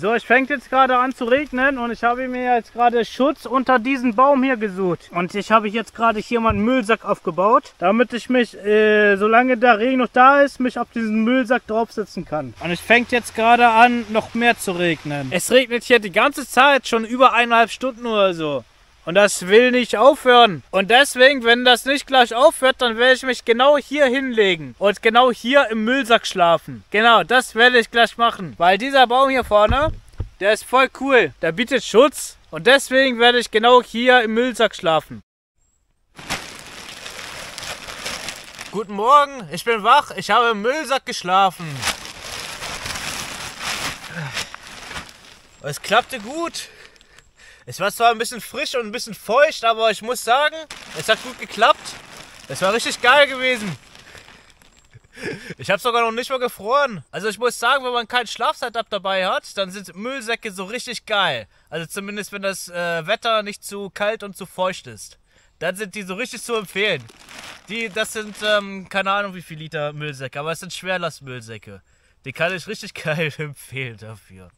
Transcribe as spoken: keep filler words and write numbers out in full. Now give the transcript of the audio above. So, es fängt jetzt gerade an zu regnen und ich habe mir jetzt gerade Schutz unter diesen Baum hier gesucht. Und ich habe jetzt gerade hier mal einen Müllsack aufgebaut, damit ich mich, äh, solange der Regen noch da ist, mich auf diesen Müllsack draufsetzen kann. Und es fängt jetzt gerade an, noch mehr zu regnen. Es regnet hier die ganze Zeit, schon über eineinhalb Stunden oder so. Und das will nicht aufhören. Und deswegen, wenn das nicht gleich aufhört, dann werde ich mich genau hier hinlegen. Und genau hier im Müllsack schlafen. Genau, das werde ich gleich machen. Weil dieser Baum hier vorne, der ist voll cool. Der bietet Schutz. Und deswegen werde ich genau hier im Müllsack schlafen. Guten Morgen, ich bin wach. Ich habe im Müllsack geschlafen. Es klappte gut. Es war zwar ein bisschen frisch und ein bisschen feucht, aber ich muss sagen, es hat gut geklappt. Es war richtig geil gewesen. Ich habe sogar noch nicht mal gefroren. Also ich muss sagen, wenn man keinen Schlafsetup dabei hat, dann sind Müllsäcke so richtig geil. Also zumindest wenn das äh, Wetter nicht zu kalt und zu feucht ist. Dann sind die so richtig zu empfehlen. Die, das sind, ähm, keine Ahnung wie viel Liter Müllsäcke, aber es sind Schwerlastmüllsäcke. Die kann ich richtig geil empfehlen dafür.